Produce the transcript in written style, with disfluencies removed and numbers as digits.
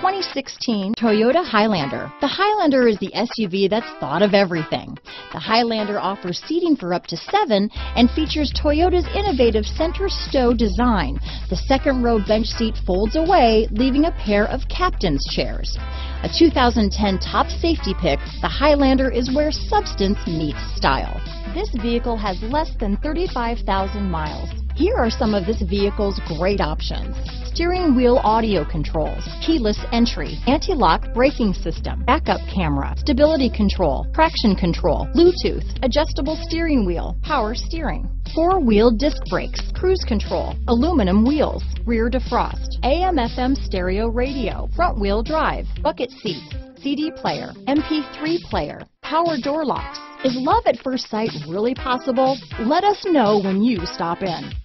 2016 Toyota Highlander. The Highlander is the SUV that's thought of everything. The Highlander offers seating for up to 7 and features Toyota's innovative center stow design. The second row bench seat folds away, leaving a pair of captain's chairs. A 2010 top safety pick, the Highlander is where substance meets style. This vehicle has less than 35,000 miles. Here are some of this vehicle's great options: steering wheel audio controls, keyless entry, anti-lock braking system, backup camera, stability control, traction control, Bluetooth, adjustable steering wheel, power steering, four-wheel disc brakes, cruise control, aluminum wheels, rear defrost, AM/FM stereo radio, front-wheel drive, bucket seats, CD player, MP3 player, power door locks. Is love at first sight really possible? Let us know when you stop in.